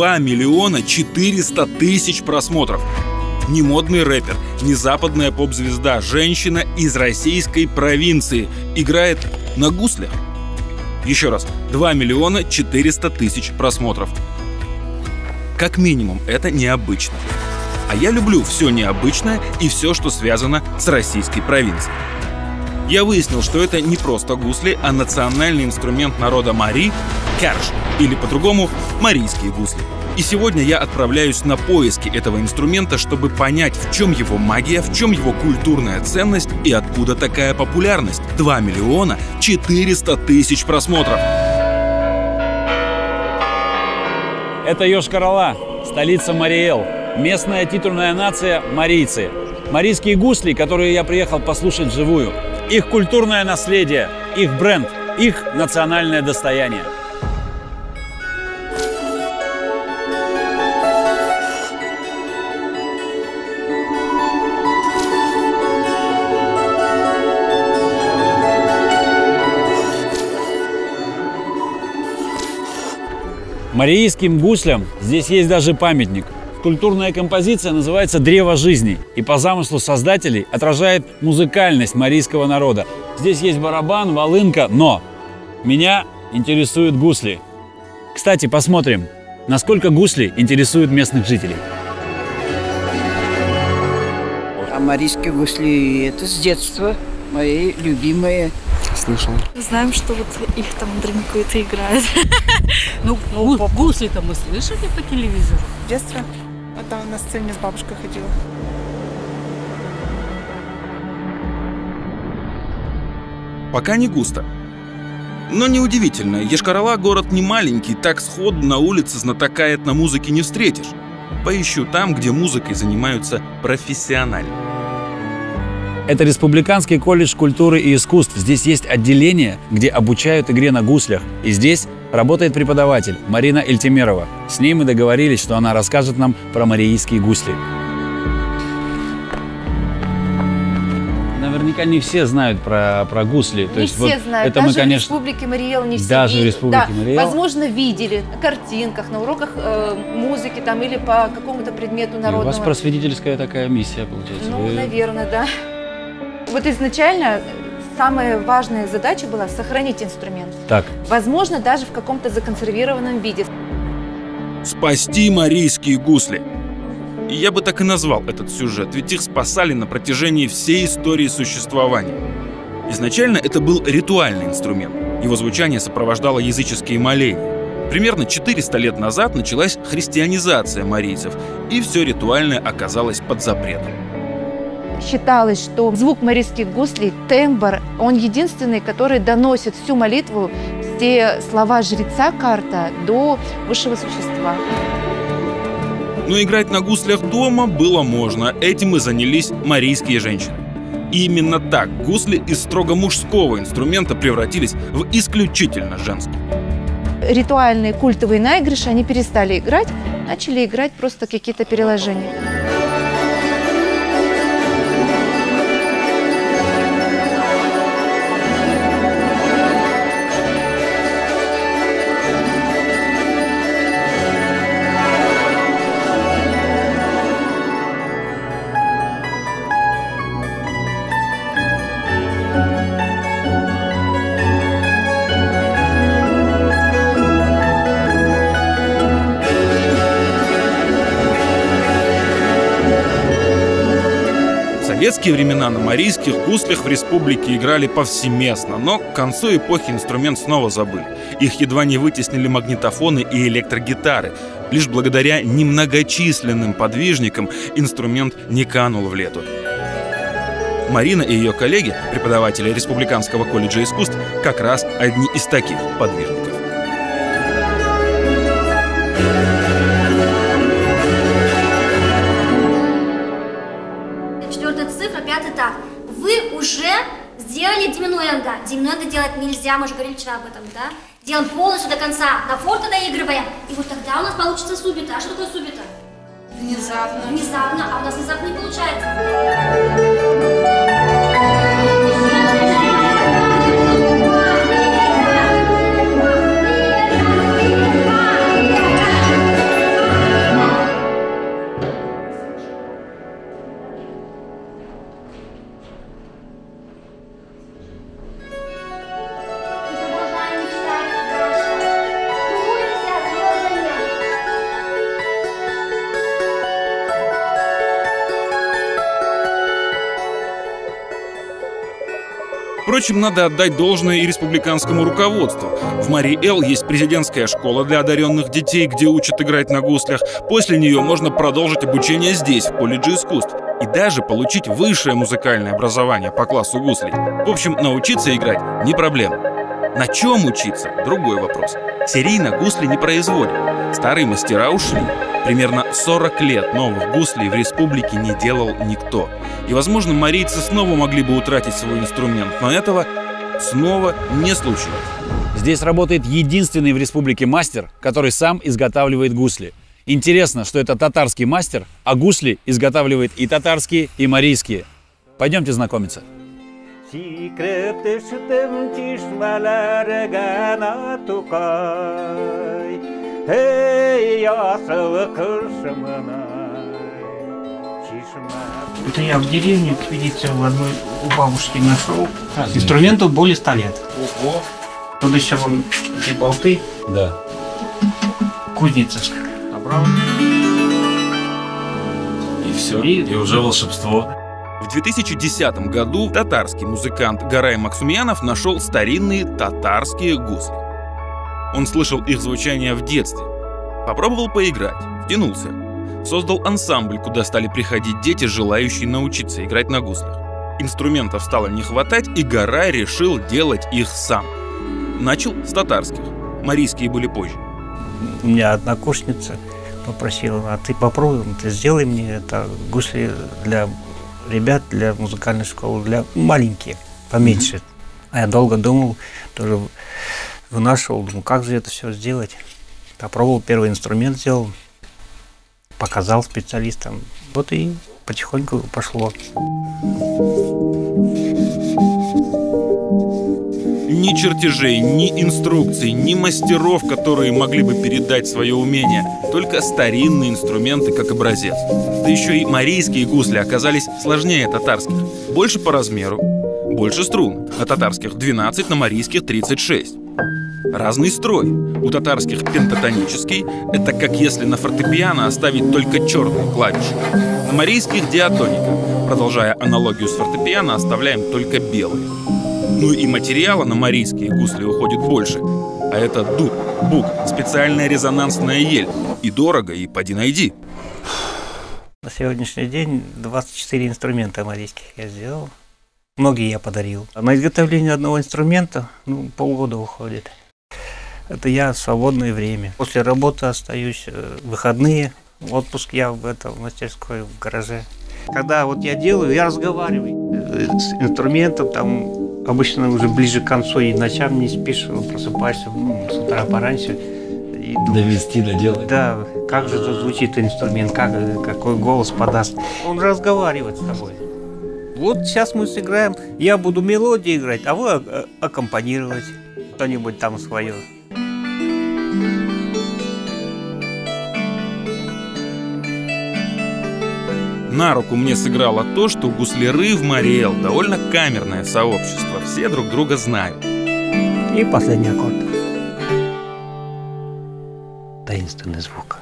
2 400 000 просмотров. Не модный рэпер, не западная поп-звезда, женщина из российской провинции играет на гуслях. Еще раз, 2 400 000 просмотров. Как минимум, это необычно. А я люблю все необычное и все, что связано с российской провинцией. Я выяснил, что это не просто гусли, а национальный инструмент народа Мари — керш, или по-другому марийские гусли. И сегодня я отправляюсь на поиски этого инструмента, чтобы понять, в чем его магия, в чем его культурная ценность и откуда такая популярность. 2 400 000 просмотров. Это Йошкар-Ола, столица Марий Эл, местная титульная нация марийцы. Марийские гусли, которые я приехал послушать вживую. Их культурное наследие, их бренд, их национальное достояние. Марийским гуслям здесь есть даже памятник. Скульптурная композиция называется «Древо жизни» и по замыслу создателей отражает музыкальность марийского народа. Здесь есть барабан, волынка, но меня интересуют гусли. Кстати, посмотрим, насколько гусли интересуют местных жителей. А марийские гусли – это с детства мои любимые. Слышал. Знаем, что вот их там дринкуют и играют. Ну, гусли-то мы слышали по телевизору. В детстве. А там на сцене с бабушкой ходила. Пока не густо. Но неудивительно. Йошкар-Ола город не маленький, так сходу на улице знатока этномузыки не встретишь. Поищу там, где музыкой занимаются профессионально. Это Республиканский колледж культуры и искусств. Здесь есть отделение, где обучают игре на гуслях. И здесь работает преподаватель Марина Эльтимерова. С ней мы договорились, что она расскажет нам про марийские гусли. Наверняка не все знают про гусли. То есть все знают. Это даже мы, конечно, в Республике Марий Эл не все. Даже в Республике Марий Эл. Возможно, видели на картинках, на уроках музыки там, или по какому-то предмету народного. И у вас просветительская такая миссия, получается. Ну, наверное, да. Вот изначально самая важная задача была сохранить инструмент. Так. Возможно, даже в каком-то законсервированном виде. Спасти марийские гусли. Я бы так и назвал этот сюжет, ведь их спасали на протяжении всей истории существования. Изначально это был ритуальный инструмент. Его звучание сопровождало языческие моления. Примерно 400 лет назад началась христианизация марийцев, и все ритуальное оказалось под запретом. Считалось, что звук марийских гуслей, тембр, он единственный, который доносит всю молитву, все слова жреца Карта до высшего существа. Но играть на гуслях дома было можно. Этим и занялись марийские женщины. И именно так гусли из строго мужского инструмента превратились в исключительно женский. Ритуальные культовые наигрыши они перестали играть, начали играть просто какие-то переложения. В советские времена на марийских гуслях в республике играли повсеместно, но к концу эпохи инструмент снова забыли. Их едва не вытеснили магнитофоны и электрогитары. Лишь благодаря немногочисленным подвижникам инструмент не канул в лету. Марина и ее коллеги, преподаватели Республиканского колледжа искусств, как раз одни из таких подвижников. Вы уже сделали диминуэнда. Диминуэнда делать нельзя, мы же говорили вчера об этом, да? Делаем полностью до конца, на форте доигрываем. И вот тогда у нас получится субита. А что такое субита? Внезапно. Внезапно, а у нас внезапно не получается. Впрочем, надо отдать должное и республиканскому руководству. В Марий Эл есть президентская школа для одаренных детей, где учат играть на гуслях. После нее можно продолжить обучение здесь, в колледже искусств. И даже получить высшее музыкальное образование по классу гуслей. В общем, научиться играть не проблема. На чем учиться – другой вопрос. Серийно гусли не производят. Старые мастера ушли. Примерно 40 лет новых гуслей в республике не делал никто. И, возможно, марийцы снова могли бы утратить свой инструмент, но этого снова не случилось. Здесь работает единственный в республике мастер, который сам изготавливает гусли. Интересно, что это татарский мастер, а гусли изготавливает и татарские, и марийские. Пойдемте знакомиться. Çiğkırıp düştüm çişmelere gene tukay Hey yasılı kırşımına Это я в деревне, как видите, у бабушки нашел. Инструменту более 100 лет. Ого! Тут еще вон эти болты. Да. Кузница. Набрал. И все, и уже волшебство. В 2010 году татарский музыкант Гарай Максумьянов нашел старинные татарские гусли. Он слышал их звучание в детстве. Попробовал поиграть, втянулся. Создал ансамбль, куда стали приходить дети, желающие научиться играть на гуслях. Инструментов стало не хватать, и Гарай решил делать их сам. Начал с татарских. Марийские были позже. У меня однокурсница попросила: а ты попробуй, ты сделай мне это гусли для ребят, для музыкальной школы, для маленьких, поменьше. А я долго думал, тоже вынашивал, думал, как же это все сделать. Попробовал, первый инструмент сделал, показал специалистам. Вот и потихоньку пошло. Ни чертежей, ни инструкций, ни мастеров, которые могли бы передать свое умение. Только старинные инструменты как образец. Да еще и марийские гусли оказались сложнее татарских. Больше по размеру, больше струн. На татарских 12, на марийских 36. Разный строй. У татарских пентатонический. Это как если на фортепиано оставить только черные клавиши. На марийских диатоника. Продолжая аналогию с фортепиано, оставляем только белые. Ну и материала на марийские гусли уходит больше. А это дуб, бук, специальная резонансная ель. И дорого, и поди найди. На сегодняшний день 24 инструмента марийских я сделал. Многие я подарил. А на изготовление одного инструмента полгода уходит. Это я в свободное время. После работы остаюсь, выходные, отпуск я в мастерской, в гараже. Когда вот я делаю, я разговариваю с инструментом, там. Обычно уже ближе к концу и ночам не спишь, просыпаешься с утра пораньше. И довести до дела. Да, как же тут звучит инструмент, какой голос подаст. Он разговаривает с тобой. Вот сейчас мы сыграем, я буду мелодию играть, а вы аккомпанировать что-нибудь там свое. На руку мне сыграло то, что гусляры в Марий Эл довольно камерное сообщество. Все друг друга знают. И последний аккорд. Таинственный звук.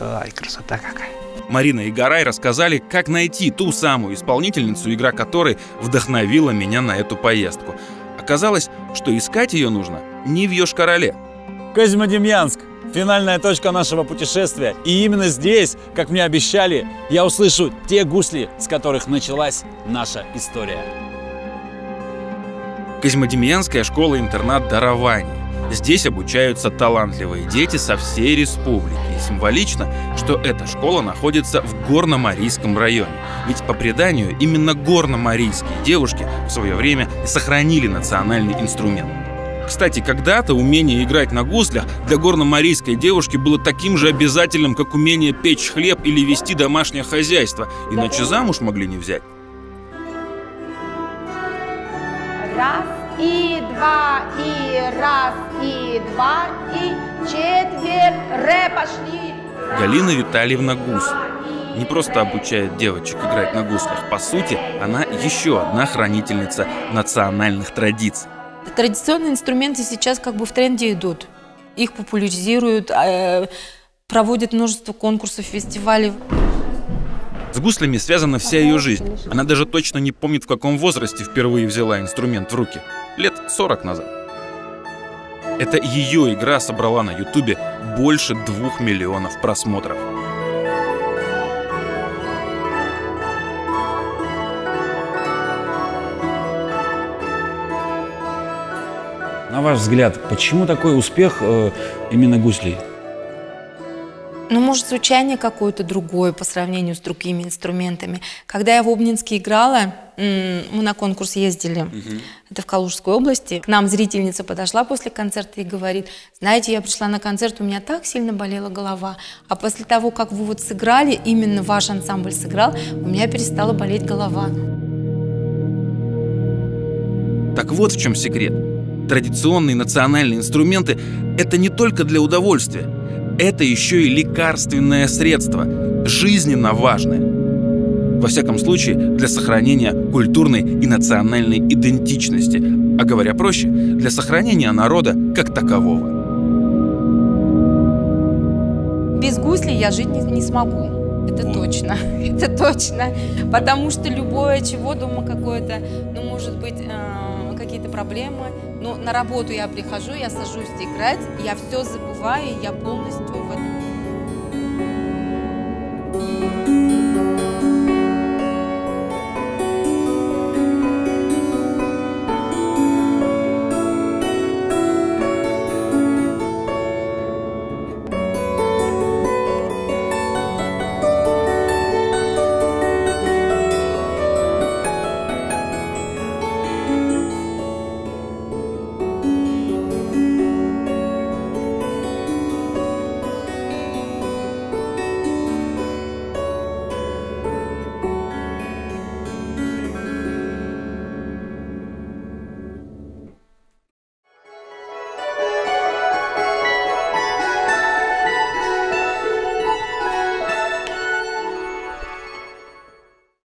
Ай, красота какая. Марина и Гарай рассказали, как найти ту самую исполнительницу, игра которой вдохновила меня на эту поездку. Оказалось, что искать ее нужно не в Йошкар-Оле. Козьмодемьянск. Финальная точка нашего путешествия. И именно здесь, как мне обещали, я услышу те гусли, с которых началась наша история. Козьмодемьянская школа-интернат Дарований. Здесь обучаются талантливые дети со всей республики. И символично, что эта школа находится в Горно-Марийском районе. Ведь по преданию, именно горно-марийские девушки в свое время сохранили национальный инструмент. Кстати, когда-то умение играть на гуслях для горно-марийской девушки было таким же обязательным, как умение печь хлеб или вести домашнее хозяйство, иначе замуж могли не взять. Раз и два, и четверо пошли. Галина Витальевна Гус не просто обучает девочек играть на гуслях, по сути, она еще одна хранительница национальных традиций. Традиционные инструменты сейчас как бы в тренде идут. Их популяризируют, проводят множество конкурсов, фестивалей. С гуслями связана вся ее жизнь. Она даже точно не помнит, в каком возрасте впервые взяла инструмент в руки. Лет 40 назад. Это ее игра собрала на Ютубе больше 2 миллионов просмотров. На ваш взгляд, почему такой успех именно гуслей? Ну, может, звучание какое-то другое по сравнению с другими инструментами. Когда я в Обнинске играла, мы на конкурс ездили, это в Калужской области, к нам зрительница подошла после концерта и говорит: знаете, я пришла на концерт, у меня так сильно болела голова, а после того, как вы вот сыграли, именно ваш ансамбль сыграл, у меня перестала болеть голова. Так вот в чем секрет. Традиционные национальные инструменты – это не только для удовольствия, это еще и лекарственное средство, жизненно важное. Во всяком случае, для сохранения культурной и национальной идентичности, а говоря проще, для сохранения народа как такового. Без гуслей я жить не смогу. Это точно. Потому что любое чего, дома какое-то, ну, может быть, какие-то проблемы. Но на работу я прихожу, я сажусь играть, я все забываю, и я полностью в этом.